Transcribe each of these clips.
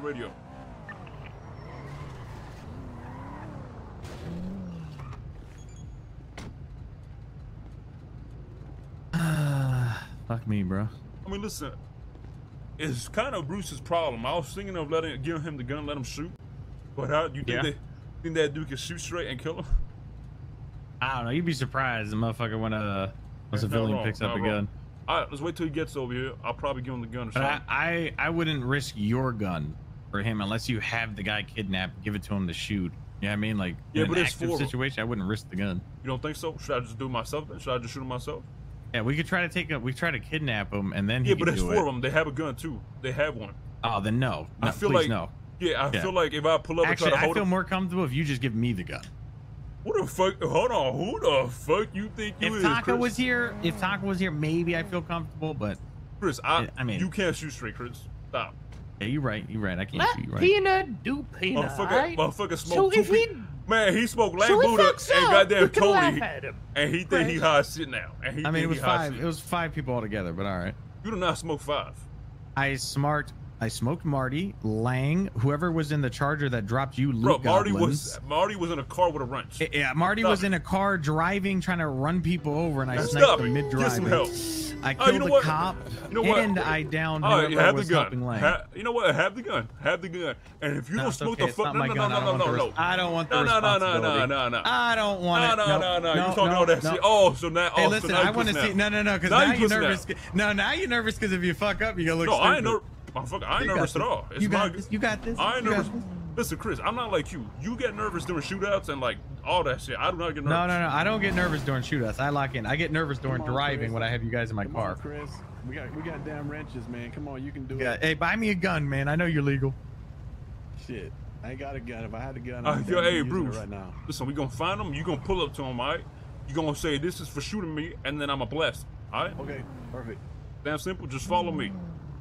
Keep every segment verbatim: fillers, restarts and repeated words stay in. the radio. Fuck me, bro. I mean, listen, it's kind of Bruce's problem. I was thinking of letting giving him the gun, let him shoot. But how you think yeah. they think that dude can shoot straight and kill him? I don't know. You'd be surprised, the motherfucker, when a, a civilian wrong, picks up a wrong. gun. All right, let's wait till he gets over here. I'll probably give him the gun. Or but I, I, I wouldn't risk your gun for him unless you have the guy kidnapped, give it to him to shoot. You know what I mean? Like, yeah, in but an it's active situation, I wouldn't risk the gun. You don't think so? Should I just do it myself? Then? Should I just shoot him myself? Yeah, we could try to take him. We try to kidnap him, and then he yeah, but there's four of them. They have a gun too. They have one. Oh, then no. no I feel like no. Yeah, I yeah. feel like if I pull up Actually, and try to hold I feel him, more comfortable if you just give me the gun. What the fuck? Hold on. Who the fuck you think you if is? If Taka Chris? was here, if Taka was here, maybe I feel comfortable. But Chris, I, I mean, you can't shoot straight, Chris. Stop. Yeah, you're right. You're right. I can't Let shoot you right. Peanut do peanut. Motherfucker, right? motherfucker smoked so if he, Man, he smoked Lamb so Buddha so, and goddamn Cody, and he think he hot shit now. And he I mean, it was five. Shit. It was five people all together, but all right. You do not smoke five. I smart. I smoked Marty, Lang, whoever was in the charger that dropped you, Luke Bro, Marty goblins. was Marty was in a car with a wrench. It, yeah, Marty Stop was it. in a car driving, trying to run people over, and I sniped him mid drive. I killed oh, you know the what? cop, you know what? and I downed oh, whoever have was the gun. helping Lang. Ha you know what? Have the gun. Have the gun. And if you no, don't smoke okay. the fuck, no, no, no, no, no, no. I don't want the responsibility. No, no, no, no, no, no. I don't want it. No, no, no, no. You're talking all that shit. Oh, so now. Hey, listen, I want to see. No, no, no, because now you're nervous. No, now you're nervous because if you fuck up, you go look stupid. No, I ain't nervous. Motherfucker, I ain't nervous at all. It's you got my, this. You got this. I ain't nervous. Listen, Chris, I'm not like you. You get nervous during shootouts and like all that shit. I do not get nervous. No, no, no. I don't get nervous during shootouts. I lock in. I get nervous during on, driving Chris. when I have you guys in my Come car. On, Chris, we got we got damn wrenches, man. Come on, you can do yeah. it. Hey, buy me a gun, man. I know you're legal. Shit, I ain't got a gun. If I had a gun, I'm uh, yo, hey, Bruce, right now. Listen, we gonna find him. You gonna pull up to him, all right? You gonna say this is for shooting me, and then I'm a blast, all right? Okay, perfect. Damn simple. Just follow me.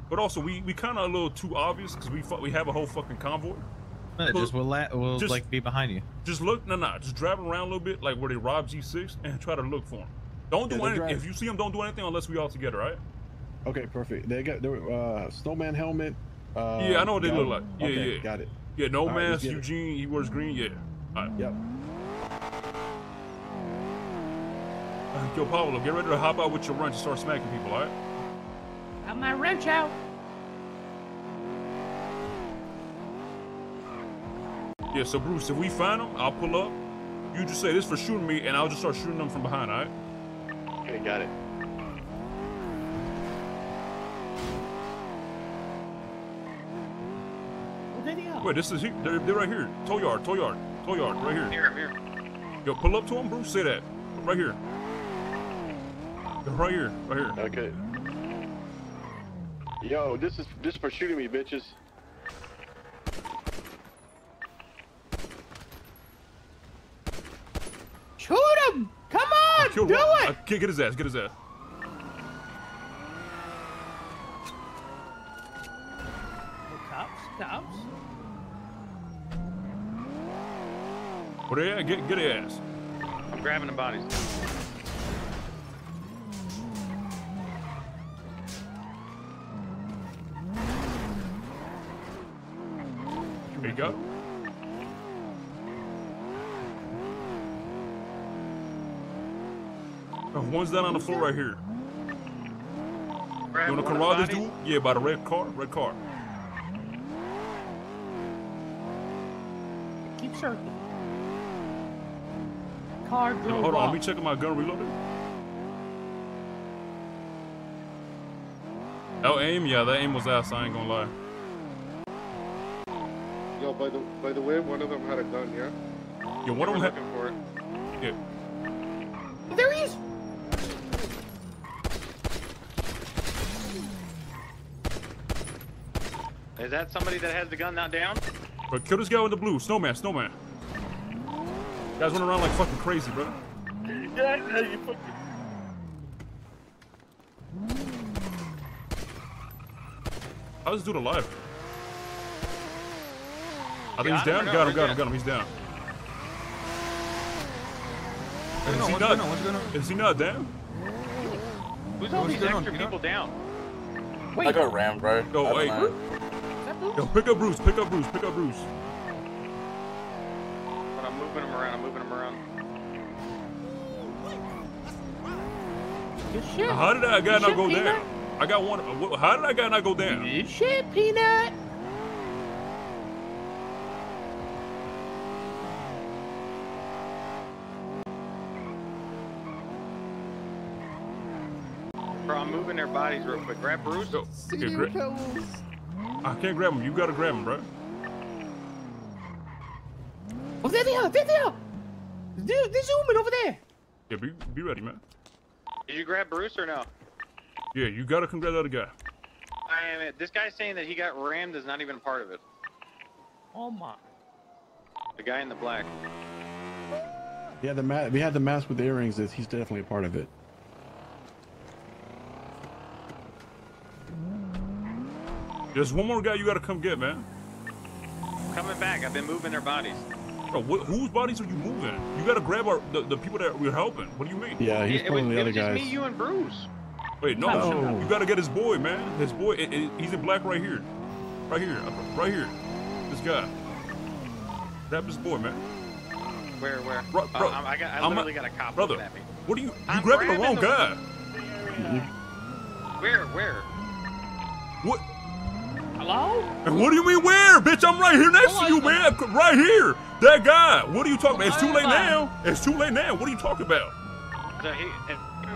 But also, we, we kind of a little too obvious because we we have a whole fucking convoy. Yeah, just will will like be behind you. Just look, no, no, just drive around a little bit, like where they rob G six, and try to look for him. Don't do yeah, anything. If you see him, don't do anything unless we all together, right? Okay, perfect. They got their uh, snowman helmet. Uh, yeah, I know what they look like. Yeah, okay, yeah, got it. Yeah, no all mask. Right, Eugene, he wears green. Yeah. All right. Yep. Uh, yo, Pablo, get ready to hop out with your wrench and start smacking people, all right? Got my wrench out. Yeah, so Bruce, if we find him, I'll pull up. You just say this for shooting me, and I'll just start shooting them from behind, all right? Okay, got it. Where did he go? Wait, this is here. They're, they're right here. Tow yard, tow yard, tow yard, right here. Here, here. Yo, pull up to him, Bruce. Say that. Right here. Right here, right here. Okay. Yo, this is this for shooting me, bitches. Shoot him! Come on, do one. it! I, get his ass, get his ass. Cops, cops. What are you? Get get his ass. I'm grabbing the bodies. There you go. Oh, one's down on the floor right here. Grab you want to corral this dude? Yeah, by the red car. Red car. Keep circling. Car drove Yo, Hold on, off. me checking my gun reloaded. Oh, aim? Yeah, that aim was ass. I ain't gonna lie. Yo, by the by the way, one of them had a gun, yeah. Yeah, one of them had. Looking for it. Yeah. There he is. Is that somebody that has the gun not down? Bro, kill this guy with the blue snowman, snowman. You guys run around like fucking crazy, bro. Yeah, I know you fucking. How's this dude alive? I think he's down. Got him, got him, got him. He's down. Is he not? Is he not down? Who's all these extra people down? Wait. I got rammed, bro. Oh, wait. Is that Yo, pick up Bruce, pick up Bruce, pick up Bruce. But I'm moving him around, I'm moving him around. Good shit. How did I guy not go down? I got one. How did I guy not go down? Good shit, Peanut. Bro, I'm moving their bodies real quick. Grab Bruce. Go. Okay, gra I can't grab him. You gotta grab him, bro. Oh, there they are. There they are. There's, there's a woman over there. Yeah, be, be ready, man. Did you grab Bruce or no? Yeah, you gotta come grab that other guy. I am it. This guy's saying that he got rammed is not even a part of it. Oh my. The guy in the black. Yeah, the ma we had the mask with the earrings. Is he's definitely a part of it. There's one more guy you gotta come get, man. Coming back. I've been moving their bodies. Bro, wh whose bodies are you moving? You gotta grab our the, the people that we're helping. What do you mean? Yeah, he's it, pulling it was, the other guys. It's me, you, and Bruce. Wait, no, oh. You gotta get his boy, man. His boy, it, it, he's in black right here, right here, right here. This guy. Grab his boy, man. Where, where? Bro, bro, uh, I got, I literally I'm, got a cop looking at me. What are you? You I'm grabbing, grabbing the wrong the guy. Where, where? What? Hello? And what do you mean where? Bitch, I'm right here next oh, to you, man. Right here. That guy. What are you talking about? It's too late now. It's too late now. What are you talking about? So he,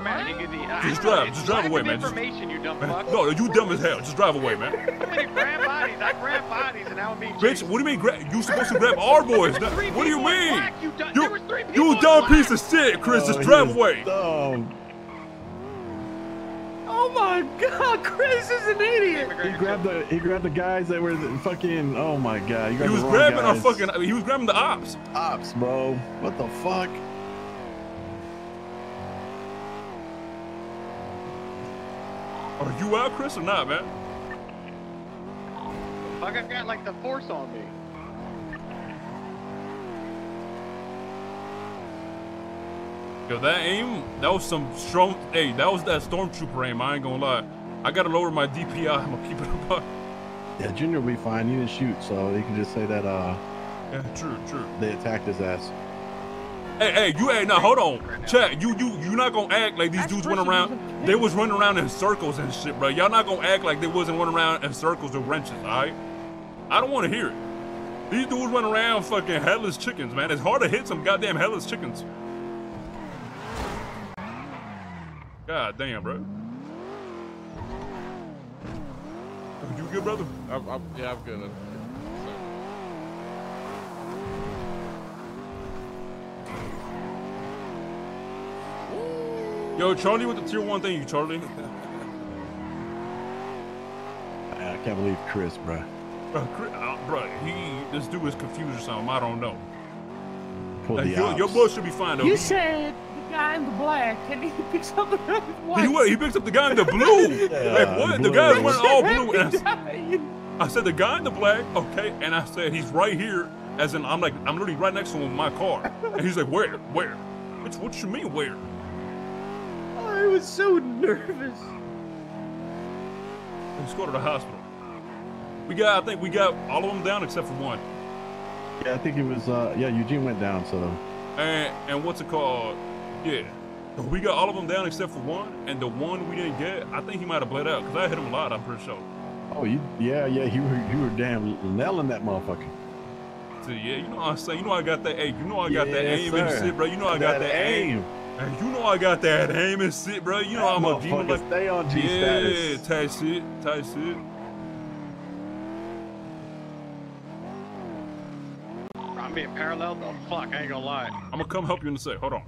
man, he could be, uh, just drive. Just drive away, man. Information, you dumb fuck. No, you dumb as hell. Just drive away, man. I grab bodies. I grab bodies, and now I'm being chased. Bitch, what do you mean grab? You supposed to grab our boys. Now, what do you mean? Black, you dumb, you, you dumb piece of shit, Chris. Just drive away. Dumb. Oh my God, Chris is an idiot. He grabbed the he grabbed the guys that were the fucking. Oh my God, he was grabbing our fucking. He was grabbing the ops. Ops, bro. What the fuck? Are you out, Chris, or not, man? Fuck, I've got like the force on me. Yo, that aim, that was some strong. Hey, that was that stormtrooper aim. I ain't gonna lie. I gotta lower my D P I. I'm gonna keep it above. Yeah, Junior will be fine. He didn't shoot, so you can just say that. Uh, yeah, true, true. They attacked his ass. Hey, hey, you, hey, now hold on, chat. You, you, you not gonna act like these dudes went around. They was running around in circles and shit, bro. Y'all not gonna act like they wasn't running around in circles with wrenches, all right? I don't want to hear it. These dudes went around fucking headless chickens, man. It's hard to hit some goddamn headless chickens. God damn, bro. You good, brother? I'm, I'm, yeah, I'm good. So. Yo, Charlie with the tier one thing, you Charlie. I can't believe Chris, bro. Bro, Chris, uh, bro, he, this dude is confused or something. I don't know. Like, your, your boy should be fine, though. You said. Guy in the black, and he picks up the white. He, what, he picks up the guy in the blue. Yeah, like what? Blue. The guy's wearing all blue. And I, I said the guy in the black, okay, and I said he's right here, as in I'm like I'm literally right next to him in my car, and he's like where, where? It's what you mean where? I was so nervous. Let's go to the hospital. We got, I think we got all of them down except for one. Yeah, I think it was. Uh, yeah, Eugene went down, so. And and what's it called? Yeah, we got all of them down except for one, and the one we didn't get, I think he might have bled out because I hit him a lot. I'm pretty sure. Oh, you, yeah, yeah, you were, you were damn nailing that motherfucker. So, yeah, you know what I'm saying. You know I got that aim. You know I got yeah, that aim sir. and shit, bro. You know I got that, that aim. aim. And you know I got that aim and shit, bro. You know that I'm a demon. Like, stay on G yeah, status. Yeah, tight shit, tight shit. I'm being paralleled. Oh fuck, I ain't gonna lie. I'm gonna come help you in a sec. Hold on.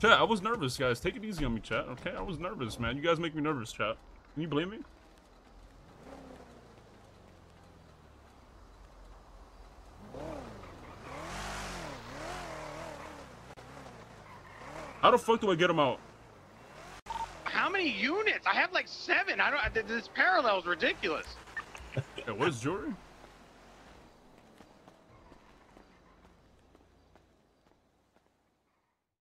Chat, I was nervous, guys. Take it easy on me, chat. Okay, I was nervous, man. You guys make me nervous, chat. Can you blame me? How the fuck do I get him out? How many units? I have like seven. I don't. This parallel is ridiculous. Hey, where's Jory?